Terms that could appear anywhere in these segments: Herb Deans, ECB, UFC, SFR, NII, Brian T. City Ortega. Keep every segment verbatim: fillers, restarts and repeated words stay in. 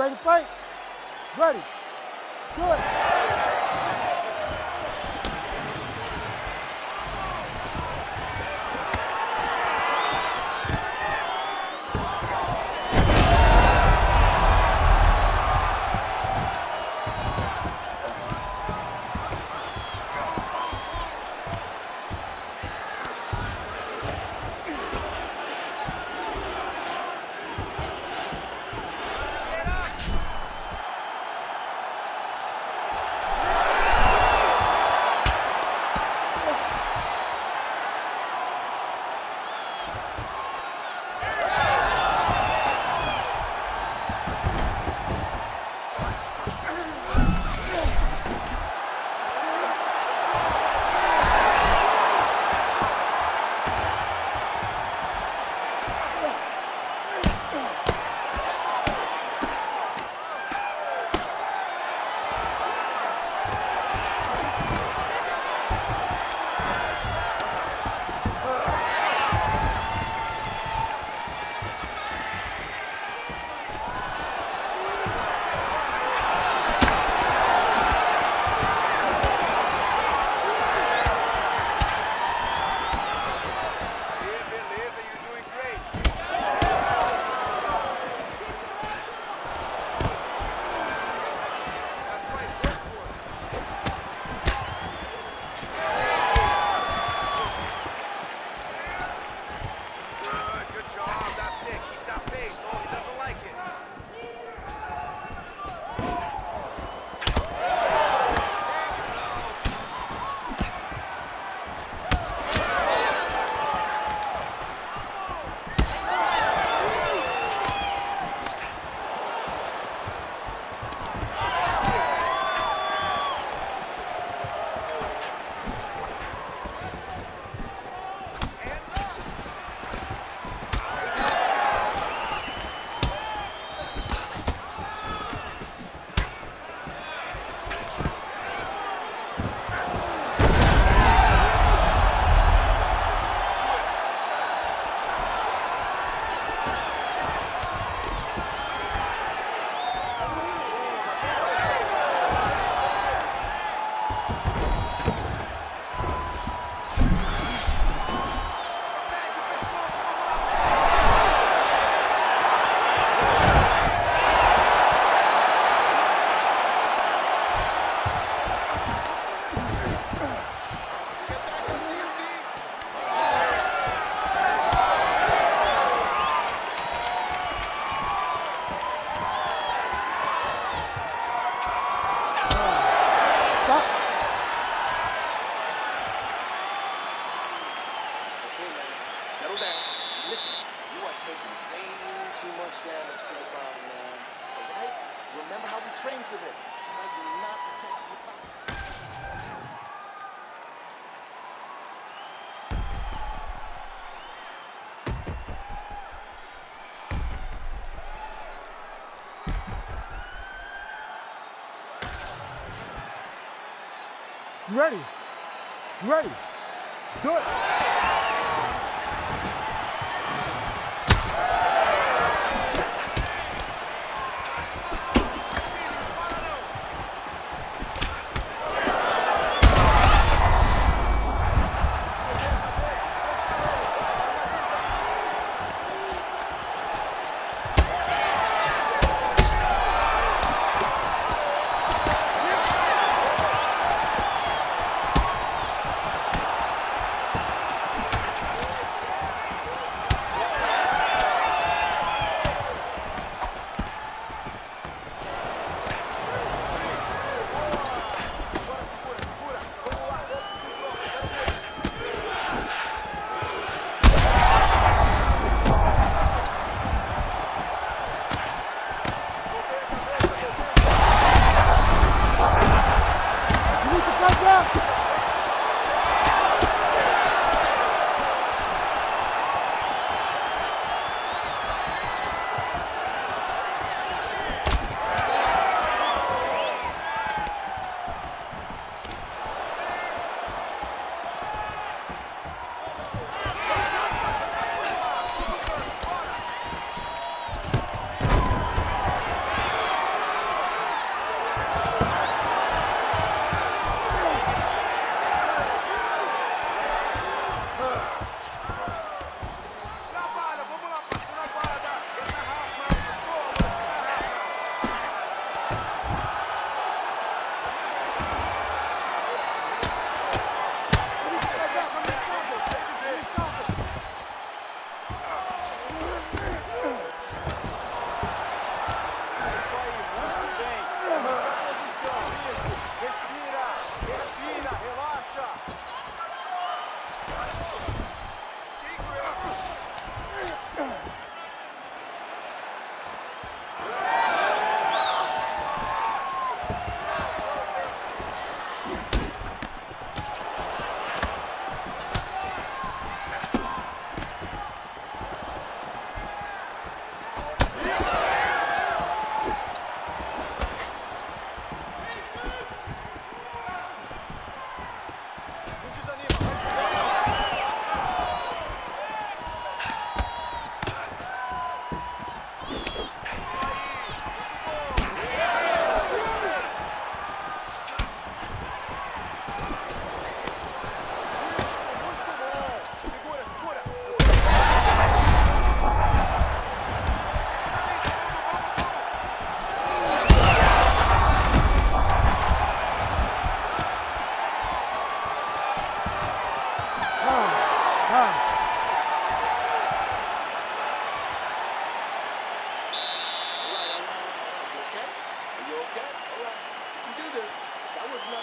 ready to fight? Ready. Let's do it. You ready? You ready? Let's do it.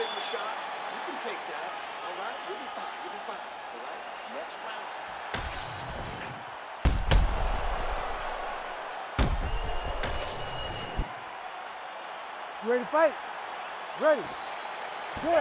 spin the shot. You can take that. All right? You'll be fine. You'll be fine. All right? Next round. You ready to fight? Ready. Good. You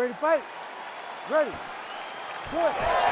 ready to fight? Ready. Good. Yeah.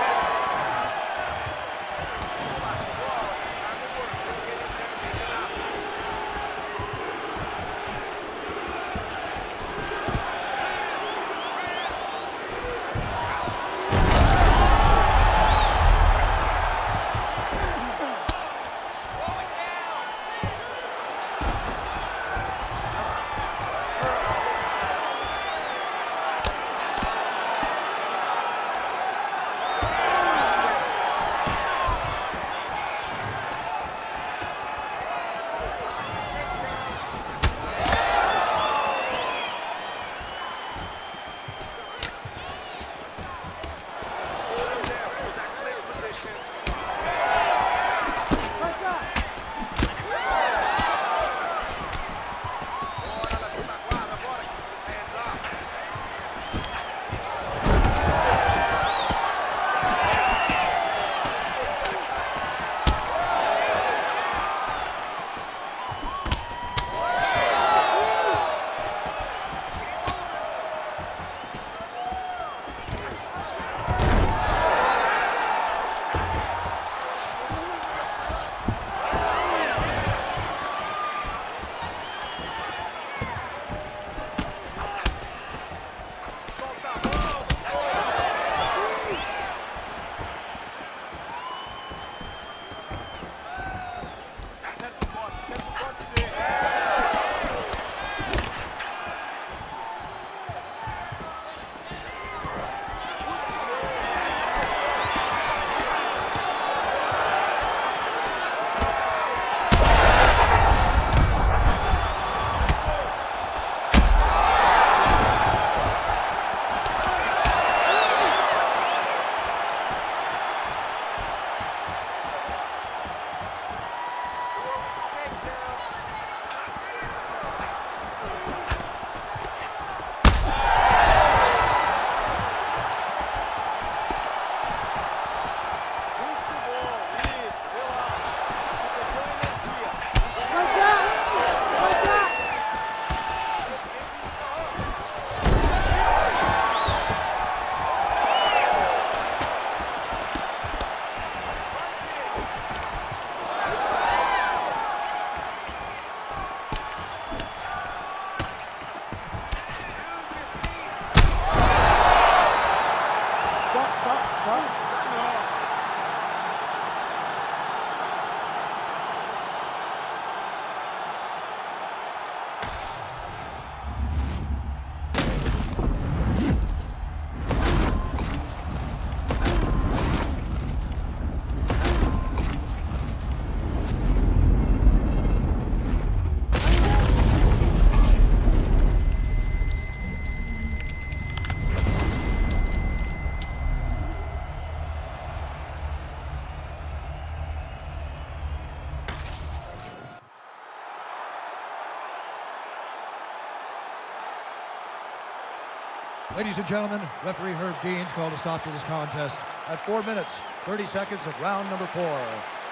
Ladies and gentlemen, referee Herb Deans called a stop to this contest at four minutes, thirty seconds of round number four.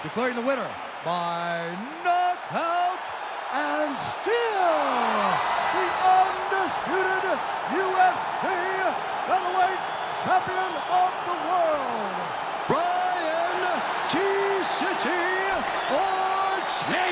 Declaring the winner by knockout and still the undisputed U F C featherweight champion of the world, Brian T. City Ortega.